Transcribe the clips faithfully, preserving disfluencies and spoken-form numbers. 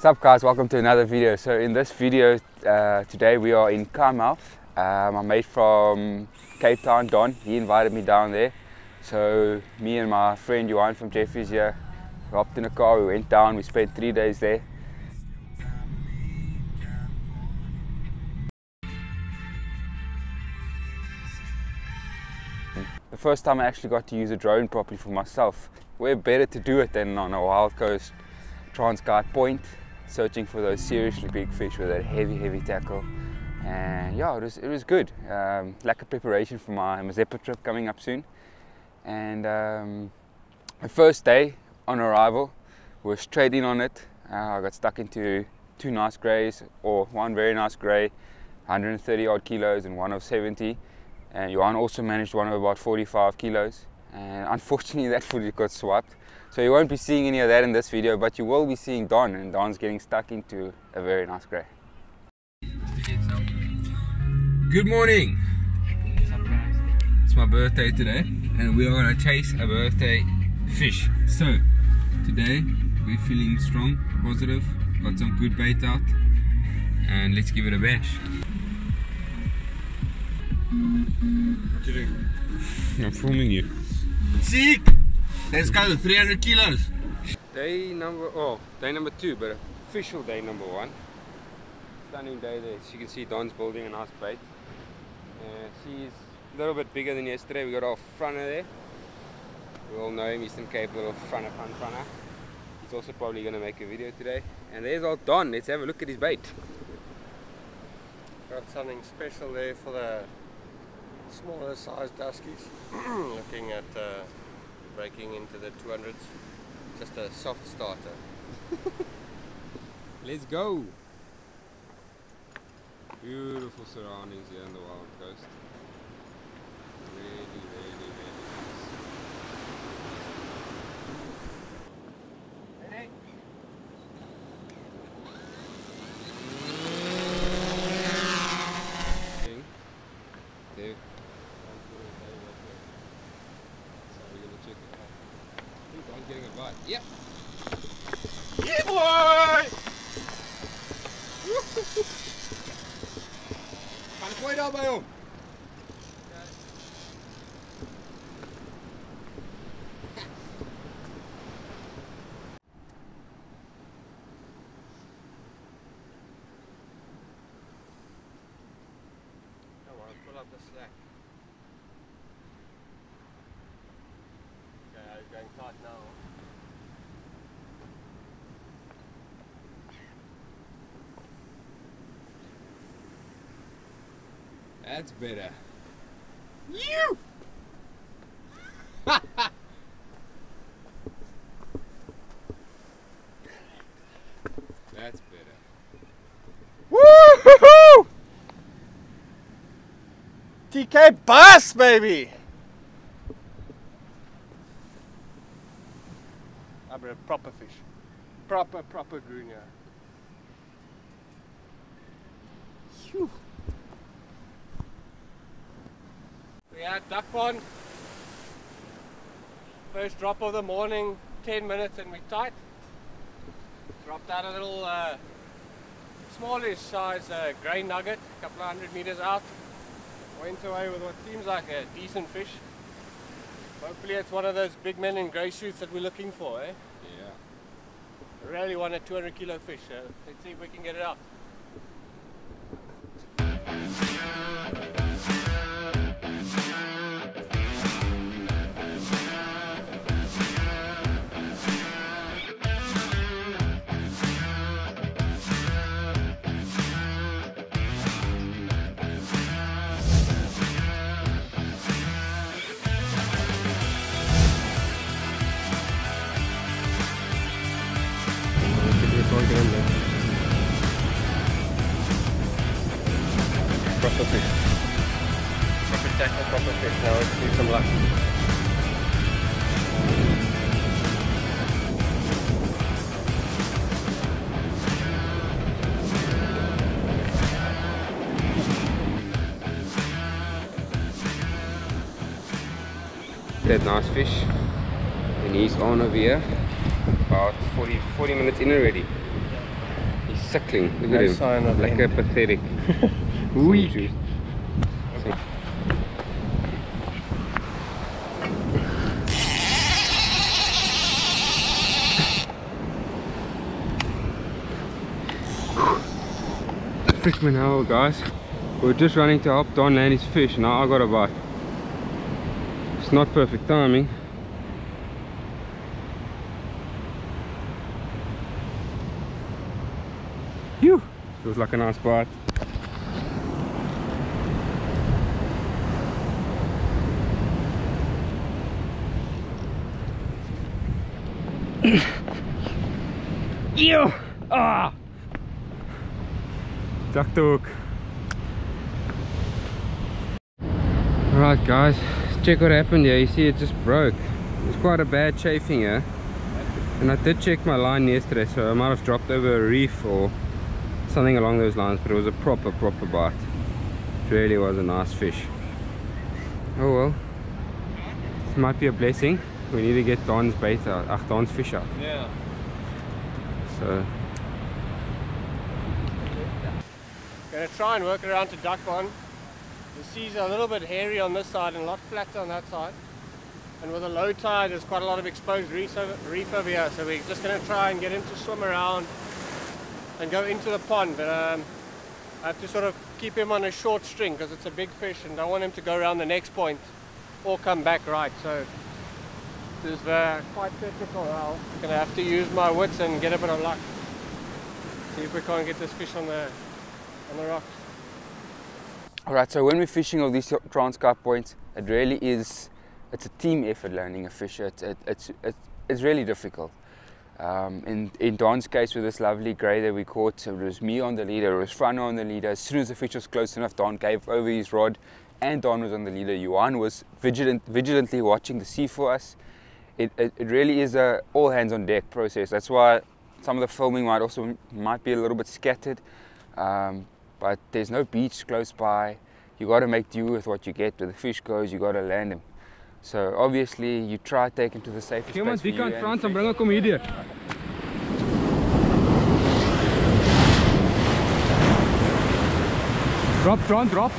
What's up, guys? Welcome to another video. So in this video uh, today we are in Kei Mouth. Um, my mate from Cape Town, Don, he invited me down there. So me and my friend Johan from Jeffriesia hopped in a car, we went down, we spent three days there. The first time I actually got to use a drone properly for myself. Where better to do it than on a Wild Coast Transkei Point, searching for those seriously big fish with that heavy, heavy tackle. And yeah, it was, it was good. Um, lack of preparation for my Mazeppa trip coming up soon. And um, the first day on arrival, we were straight in on it. Uh, I got stuck into two nice greys, or one very nice grey, one hundred thirty odd kilos and one of seventy. And Johan also managed one of about forty-five kilos. And unfortunately that footage got swiped, so you won't be seeing any of that in this video, but you will be seeing Don, and Don's getting stuck into a very nice grey. Good morning! It's my birthday today and we are going to chase a birthday fish. So today we're feeling strong, positive, got some good bait out, and let's give it a bash. What you doing? I'm filming you. See, let's go. three hundred kilos. Day number oh, day number two, but official day number one. Stunning day there. As you can see, Don's building a nice bait. Uh, she's a little bit bigger than yesterday. We got our fronter there. We all know him, Eastern Cape, little fronter, fun fronter. He's also probably going to make a video today. And there's old Don. Let's have a look at his bait. Got something special there for the smaller sized duskies. Looking at uh, breaking into the two hundreds. Just a soft starter. Let's go! Beautiful surroundings here on the Wild Coast. Really, really, really nice. Ready? Yep. Yeah, boy! Kan ik ooit daarbij om? That's better. You! That's better. Woo-hoo-hoo! T K Bass, baby! I'm a proper fish. Proper, proper gruner. You! We had duck pond, first drop of the morning, ten minutes and we tight. Dropped out a little uh, smallish size uh, grey nugget, a couple of hundred meters out. Went away with what seems like a decent fish. Hopefully it's one of those big men in grey suits that we're looking for, eh? Yeah. Really want a two hundred kilo fish, so let's see if we can get it out. Proper fish. Proper tackle, proper fish. Now let's do some luck. That nice fish. And he's on over here. About forty, forty minutes in already. suckling. Look no at him. Sign of like end. A pathetic. Weak. Okay. Fisherman hell, guys. We're just running to help Don land his fish. Now I got a bite. It's not perfect timing. Phew! Feels like a nice bite. Ew! Ah! Duck the hook. Alright guys, let's check what happened here. You see it just broke. There's quite a bad chafing here. And I did check my line yesterday, so I might have dropped over a reef or something along those lines, but it was a proper, proper bite. It really was a nice fish. Oh well. This might be a blessing. We need to get Don's bait out, ach, Don's fish out. Yeah. So. Gonna try and work it around to duck on. The sea's a little bit hairy on this side and a lot flatter on that side. And with a low tide, there's quite a lot of exposed reef over, reef over here. So we're just going to try and get him to swim around and go into the pond. But um, I have to sort of keep him on a short string because it's a big fish and I want him to go around the next point or come back right. So this is uh, quite critical now. I'm going to have to use my wits and get a bit of luck. See if we can't get this fish on the, on the rocks. Alright, so when we're fishing of these Transkei points, it really is, it's a team effort landing a fish. It's, it, it's, it's, it's really difficult. Um, in, in Don's case with this lovely grey that we caught, it was me on the leader, it was Frano on the leader. As soon as the fish was close enough, Don gave over his rod and Don was on the leader. Johan was vigilant, vigilantly watching the sea for us. It, it, it really is a all hands on deck process. That's why some of the filming might also might be a little bit scattered. Um, But there's no beach close by. You got to make do with what you get. Where the fish goes, you got to land him. So obviously, you try to take him to the safest place for you. Come on, France, and bring him come here. Drop, drop, drop.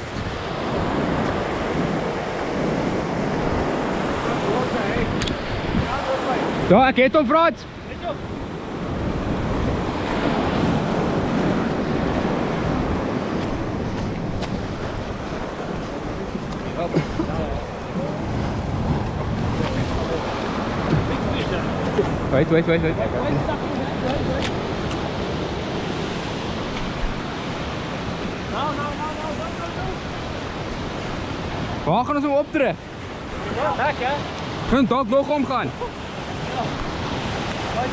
Da, get him, France. Wait, wait, wait, wait. Nou, nou, nou, nou, nou, nou. Waar gaan ons hem opdruk? Ja, weg hè. Geen dak nog omgaan. Wait,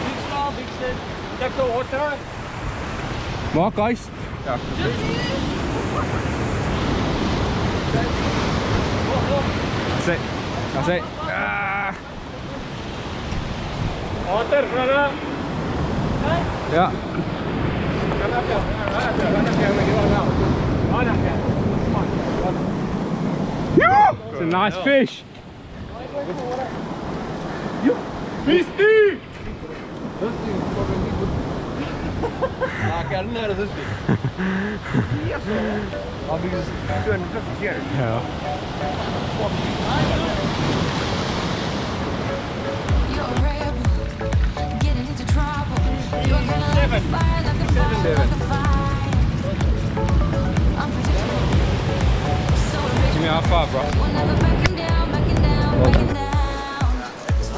big snap, big snap. Check zo hard terug. Maak geist. Ja. Zet. Ja, zet. Water, brother. Yeah. Run up here. Run up here. Run up here. Yeah. It's a nice yeah. fish. Beastie! This thing is probably good. I can't know this big. How big is it? two hundred fifty here. Yeah. Seven. Seven, seven. Give me half five, bro. Three minutes.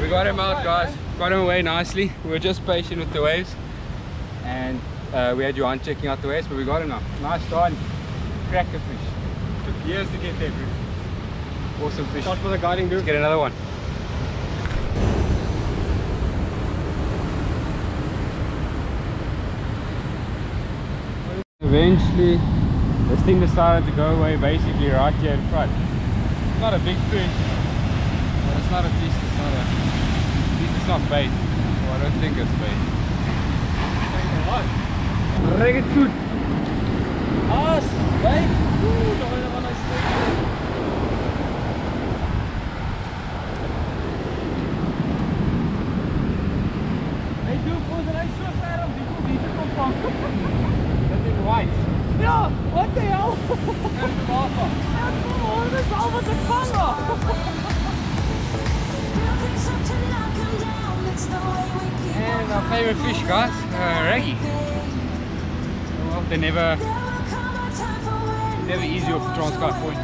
We got him out, guys. Got him away nicely. We were just patient with the waves. And Uh, we had Johan checking out the waves, but we got him now. Nice start, crack the fish. Took years to get there, bro. Awesome fish. Shot for the guiding group. Let's get another one. Eventually, this thing decided to go away basically right here in front. It's not a big fish, but it's not a fish, it's not a... It's not bait. Well, I don't think it's bait. Reggae food. Us. Yeah, what the hell? All this over the cover. And our favorite fish, guys, uh, raggy. Well, they never, never easy off the Transkei Point.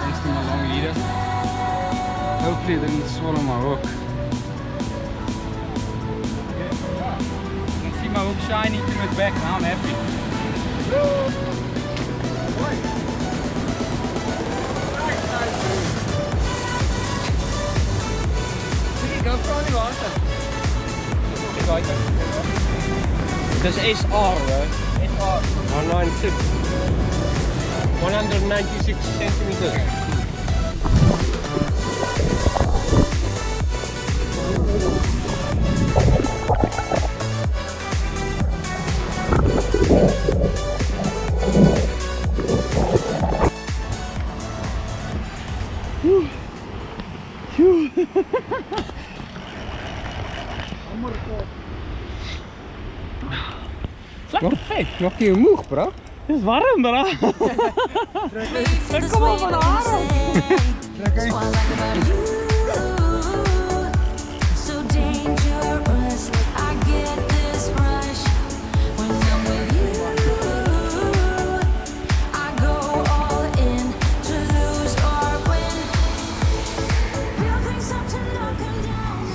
Wasting my long leader. Hopefully, they didn't swallow my hook. My hook shiny to it back, now I'm happy. Nice, go for the water. This is S R, bro. S R. one ninety-six. one ninety-six centimeters. Nog je moeg, bro? Het is warm, bro. Kom op, man.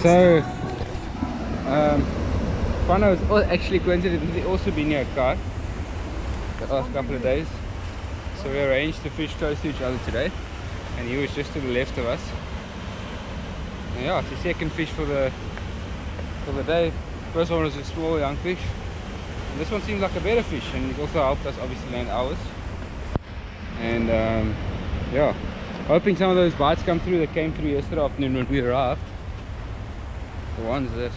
So, um, Pano is actually coincidentally also been here, guys. The last couple of days, so we arranged to fish close to each other today, and he was just to the left of us. And yeah, it's the second fish for the for the day. First one was a small young fish, and this one seems like a better fish, and he's also helped us obviously land ours. And um, yeah, hoping some of those bites come through that came through yesterday afternoon when we arrived. The ones that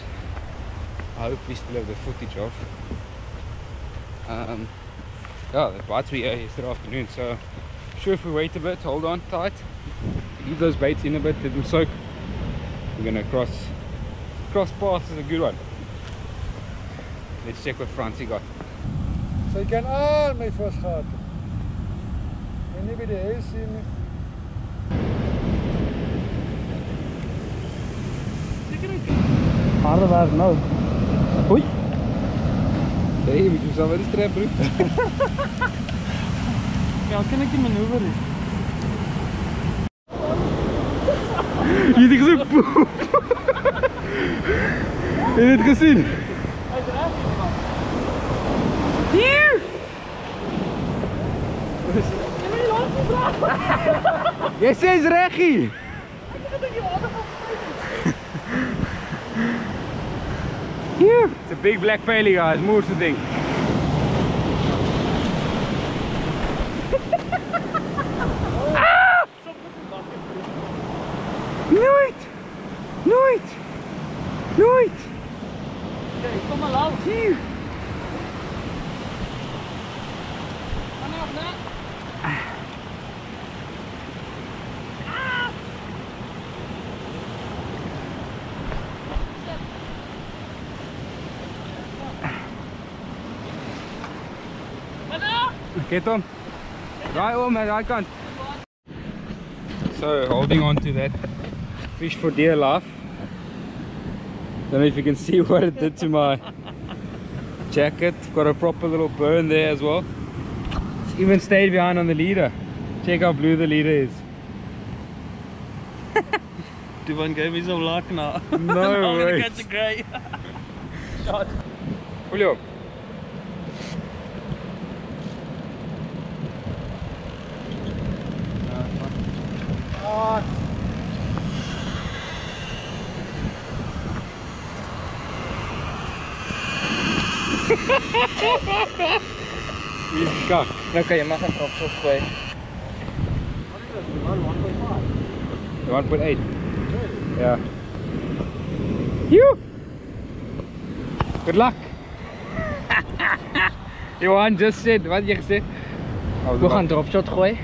I hope we still have the footage of. Um, Yeah, the bites were here yesterday afternoon, so I'm sure if we wait a bit, hold on tight, leave those baits in a bit, let them soak, we're gonna cross cross paths is a good one. Let's check what Francie got. So you can all my first heart. Anybody else in me? Harder than no. Oei! Hey, we do something with trap, bro. How can I get maneuver it? You did it, poop! You did it, man. Here! Yes, says Reggie! Here. It's a big black paley, guys. Moves the thing. Ah! Knew it! Knew it! Knew it! Come along. Here. Get on, right on, man, I can't. So, holding on to that fish for dear life. Don't know if you can see what it did to my jacket. Got a proper little burn there as well. It's even stayed behind on the leader. Check how blue the leader is. Duvan gave me some luck now. No, no way. I'm gonna catch a grey. Shot. Julio. Go. Okay, you must have dropped so quick. What is it? one point five? one point eight. Really? Yeah. You! Good luck! Johan just said, what did you say? Oh, we gaan drop shot gooien.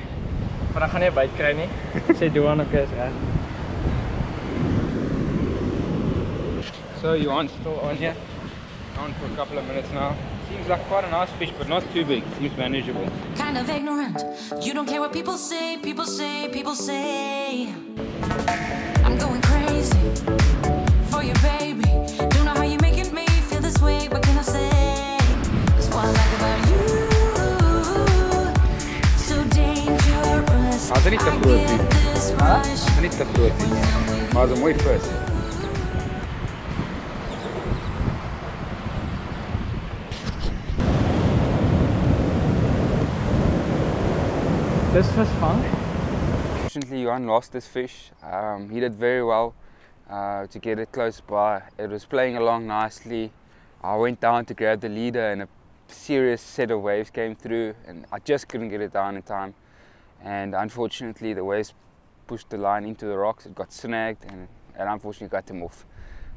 Maar dan gaan we bite krijgen nie. Say Johan ook is right. So Johan's still on here. on for a couple of minutes now. Seems like quite a nice fish, but not too big. Seems manageable. Kind of ignorant. You don't care what people say, people say, people say. I'm going crazy for your baby. Don't know how you're making me feel this way. What can I say? That's what I like about you. So dangerous. I need to float you. I need to float you. I was wait first. This fish fun. Fortunately, Johan lost this fish. Um, he did very well uh, to get it close by. It was playing along nicely. I went down to grab the leader and a serious set of waves came through and I just couldn't get it down in time. And unfortunately, the waves pushed the line into the rocks. It got snagged and, and unfortunately cut him off.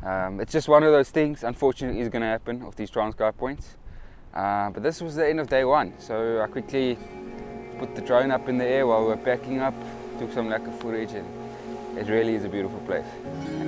Um, it's just one of those things, unfortunately, is going to happen off these Transkei points. Uh, but this was the end of day one, so I quickly put the drone up in the air while we were packing up, took some lekker footage, and it really is a beautiful place.